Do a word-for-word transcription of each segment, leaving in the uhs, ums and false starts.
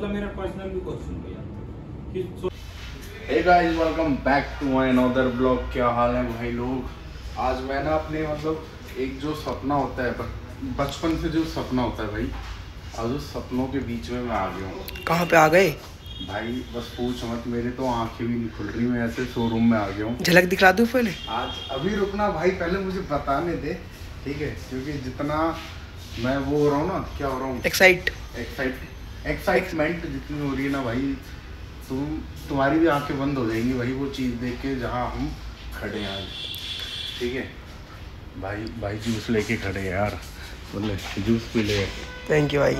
मेरा पर्सनल भी क्वेश्चन भैया। Hey guys, welcome back to another blog. क्या हाल है भाई लोग। आज मैं ना अपने मतलब एक जो सपना होता है, बचपन से जो सपना होता है भाई, आज उस सपनों के बीच में मैं आ गया हूँ। कहाँ पे आ गए भाई, बस पूछ मत। मेरे तो आंखें भी नहीं खुल रही, मैं ऐसे शोरूम में आ गया हूँ। झलक दिखला दूँ पहले आज। अभी रुकना भाई, पहले मुझे बताने दे, ठीक है? क्योंकि जितना मैं वो हो रहा हूँ ना, क्या हो रहा हूँ, एक्साइट एक्साइट एक्साइटमेंट जितनी हो रही है ना भाई, तुम तुम्हारी भी आंखें बंद हो जाएंगी भाई वो चीज़ देख के जहाँ हम खड़े हैं आज, ठीक है भाई। भाई जूस लेके खड़े हैं यार, बोले जूस पी ले। थैंक यू भाई,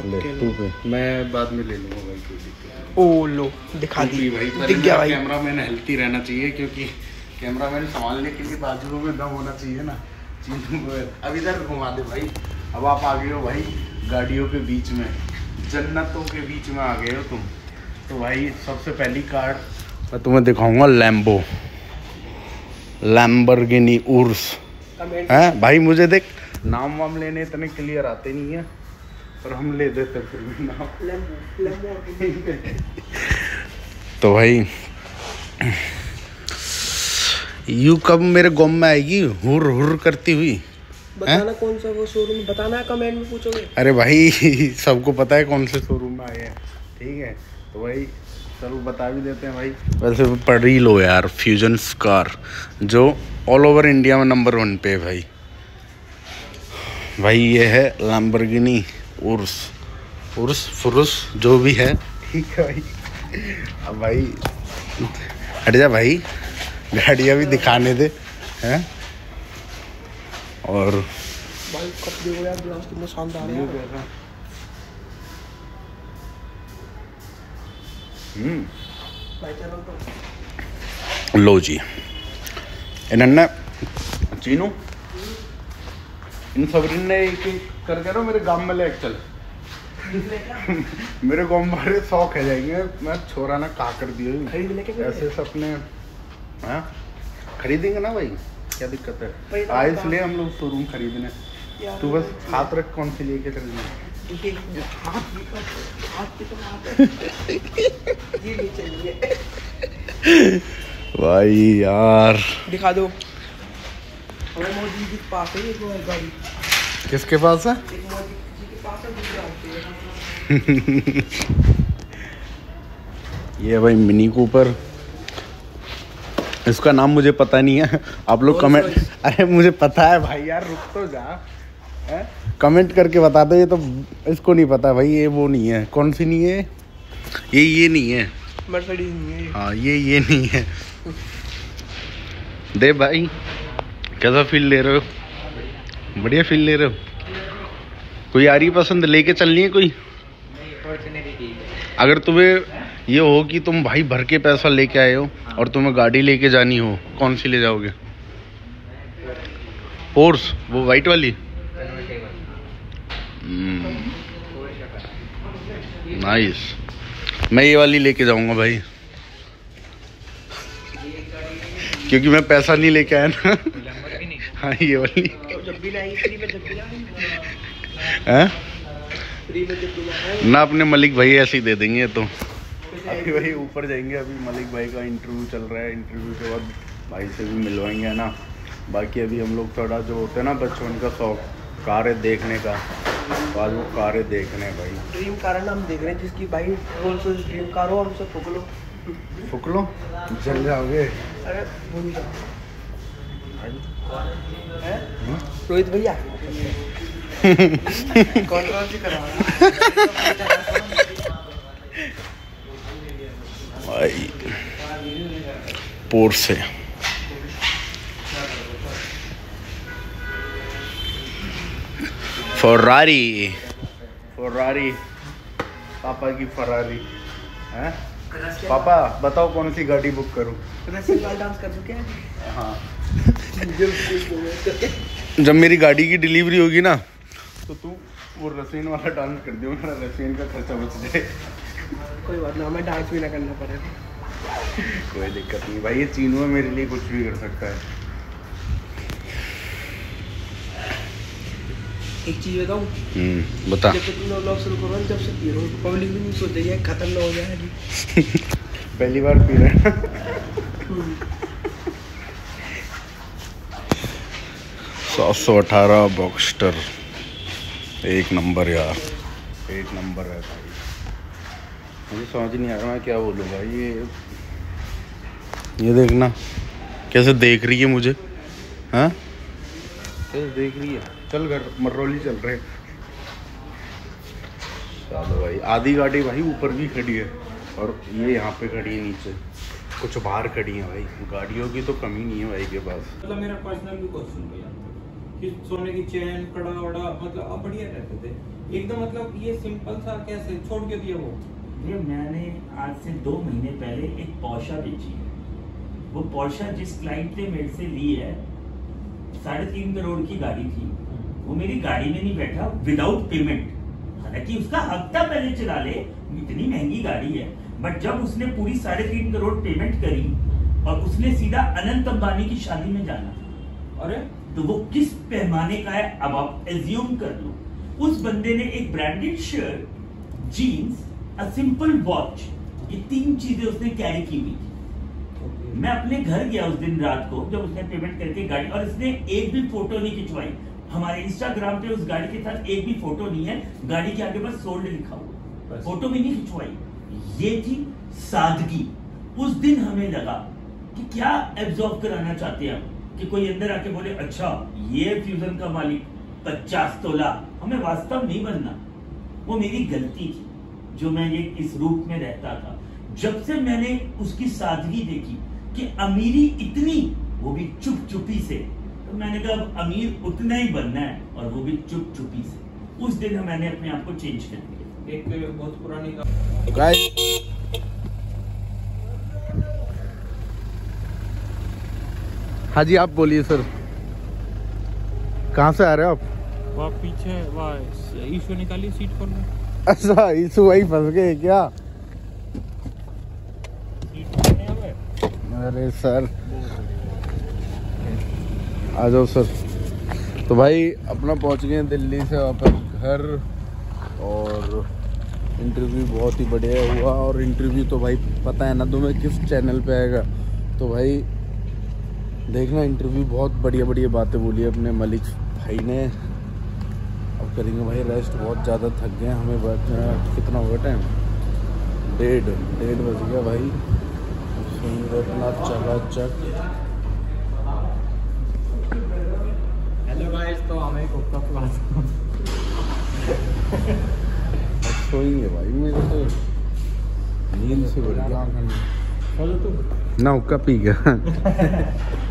मैं बाद में ले लूँगा भाई, कोई दिक्कत नहीं। ओ लो, दिखा दी भाई, दिख गया भाई। कैमरा मैन हेल्थी रहना चाहिए, क्योंकि कैमरा मैन संभालने के लिए बाजुओं में दम होना चाहिए ना चीज़ों को। अब इधर घुमा दे भाई। अब आप आ गए हो भाई गाड़ियों के बीच में, जन्नतों के बीच में आ गए हो तुम। तो भाई सबसे पहली कार मैं तुम्हें दिखाऊंगा, लैम्बो लैम्बर्गिनी उर्स है भाई। मुझे देख, नाम वाम लेने इतने क्लियर आते नहीं है, पर हम ले देते फिर भी नाम। तो भाई यू कब मेरे गोम में आएगी हुर हुर करती हुई? बताना कौन सा वो शोरूम, बताना कमेंट में पूछोगे। अरे भाई सबको पता है कौन से शोरूम में आए हैं, ठीक है? तो भाई चलो बता भी देते हैं भाई। वैसे पढ़ी लो यार, फ्यूजन कार जो ऑल ओवर इंडिया में नंबर वन पे है भाई। भाई ये है लैम्बोर्गिनी उर्स, उर्स फुरुस जो भी है, ठीक है भाई। अब भाई हट जा भाई, गाड़ियाँ भी दिखाने दे हैं। और भाई कप देखो यार, ग्लास कितना शानदार है। हम्म लो जी, इन्होंने चीनू इन सबरीन ने एक एक कर कह रहा मेरे गांव में ले चल। मेरे गांव में शौक है जाएंगे, मैं छोरा ना काकर दिया ऐसे सपने। हाँ खरीदेंगे ना भाई, क्या दिक्कत है? आए इसलिए हम लोग शोरूम खरीदने, तू बस हाथ रख कौन सी लेके चलना है भाई यार। दिखा दो किसके पास है। ये भाई मिनी कूपर, इसका नाम मुझे पता नहीं है, आप लोग कमेंट। अरे मुझे पता है भाई यार, रुक तो जा, कमेंट करके बता दो। ये तो इसको नहीं पता भाई, ये वो नहीं है। कौन सी नहीं है? ये ये नहीं है, मर्सिडीज नहीं है। हाँ ये ये नहीं है। दे भाई कैसा फील ले रहे हो? बढ़िया फील ले रहे हो? कोई आ रही पसंद लेके चलनी है कोई? अगर तुम्हें ये हो कि तुम भाई भर के पैसा लेके आए हो और तुम्हें गाड़ी लेके जानी हो, कौन सी ले जाओगे? पोर्स, वो वाइट वाली। नाइस, मैं ये वाली लेके जाऊंगा भाई, क्योंकि मैं पैसा नहीं लेके आया ना। हाँ ये वाली। ना अपने मलिक भाई ऐसे ही दे देंगे तो। अभी भाई ऊपर जाएंगे, अभी मलिक भाई का इंटरव्यू चल रहा है, इंटरव्यू के बाद भाई से भी मिलवाएंगे, है ना। बाकी अभी हम लोग थोड़ा जो होता है ना बचपन का शौक कारें देखने का, आज वो कारें देख रहे हैं भाई। ड्रीम कार ना हम देख रहे हैं, जिसकी भाई ड्रीम कार हो, हमसे फूक लो फूक लो जल जाओगे। अरे रोहित भैया भाई पोर्से। फरारी फरारी पापा की फरारी है। पापा बताओ कौन सी गाड़ी बुक करूं? डांस कर चुके हैं। हाँ जब मेरी गाड़ी की डिलीवरी होगी ना, तो तू वो रसीन वाला डांस कर दियो, मेरा रसीन का खर्चा बच जाए। कोई बात ना, हमें डांस भी ना करना पड़े। कोई दिक्कत नहीं भाई, ये चीनू मेरे लिए कुछ भी कर सकता है। एक चीज़ बताऊँ, बता, जब से तुम लोग शुरू करो जब से पी रहे हो पब्लिक भी नहीं सोच रही है खत्म ना हो जाए। पहली बार पी रहे हैं। सात सौ अठारह बॉक्स्टर एक नंबर यार, एक नंबर है भाई। मुझे समझ नहीं आ रहा क्या बोलूँ भाई। ये ये देखना कैसे देख रही है मुझे, हाँ कैसे देख रही है। चल घर मरौली चल रहे चलो भाई। आधी गाड़ी भाई ऊपर भी खड़ी है और ये यहाँ पे खड़ी है, नीचे कुछ बाहर खड़ी है भाई। गाड़ियों की तो कमी नहीं है भाई के पास। मतलब मेरा पर्सनल भी क्वेश्चन भैया कि सोने की चैन कड़ा वड़ा मतलब अब बढ़िया रहते थे एकदम। मतलब ये सिंपल सा कैसे छोड़ के दिया वो। ये मैंने आज से दो महीने पहले एक पोर्शा बेची है। वो पोर्शा जिस क्लाइंट ने मेरे से ली है साढ़े तीन करोड़ की गाड़ी थी, वो मेरी गाड़ी में नहीं बैठा विदाउट पेमेंट। हालांकि उसका हफ्ता पहले चला ले, इतनी महंगी गाड़ी है, बट जब उसने पूरी साढ़े तीन करोड़ पेमेंट करी और उसने सीधा अनंत अंबानी की शादी में जाना था। और तो वो किस पैमाने का है अब आप एज्यूम कर लो। उस बंदे ने एक branded shirt, jeans, a simple watch, ये तीन चीजें उसने कैरी की हुई। मैं अपने घर गया उस दिन रात को जब उसने पेमेंट करके गाड़ी, और इसने एक भी फोटो नहीं खिंचवाई। हमारे इंस्टाग्राम पे उस गाड़ी के साथ एक भी फोटो नहीं है, गाड़ी के आगे बस सोल्ड लिखा हुआ, फोटो भी नहीं खिंचवाई। ये थी सादगी। उस दिन हमें लगा कि क्या एब्जॉर्ब कराना चाहते हैं हम, कि कोई अंदर आके बोले अच्छा ये फ्यूजन का मालिक पचास तोला। हमें वास्तव नहीं बनना। वो मेरी गलती थी जो मैं ये इस रूप में रहता था। जब से मैंने उसकी सादगी देखी कि अमीरी इतनी, वो भी चुप चुपी से, तो मैंने कहा अमीर उतना ही बनना है और वो भी चुप चुपी से। उस दिन मैंने अपने आप को चेंज कर दिया। एक बहुत पुरानी का हाँ जी आप बोलिए सर, कहाँ से आ रहे हो आप? वहाँ पीछे वहाँ इशू निकाली सीट पर। अच्छा इशू वही फंस गए क्या? अरे सर आ जाओ सर। तो भाई अपना पहुंच गए दिल्ली से वापस घर, और इंटरव्यू बहुत ही बढ़िया हुआ। और इंटरव्यू तो भाई पता है ना तुम्हें किस चैनल पे आएगा, तो भाई देखना इंटरव्यू बहुत बढ़िया बढ़िया बातें बोली अपने मलिक भाई ने। अब करेंगे भाई रेस्ट, बहुत ज़्यादा थक गए हमें। कितना हुआ टाइम? डेढ़ डेढ़ बज गया भाई। चला चक हेलो गाइस, तो हमें कोफ्ता सोएंगे भाई। मेरे तो नींद से बढ़ गया ना, हुक्का पी गया।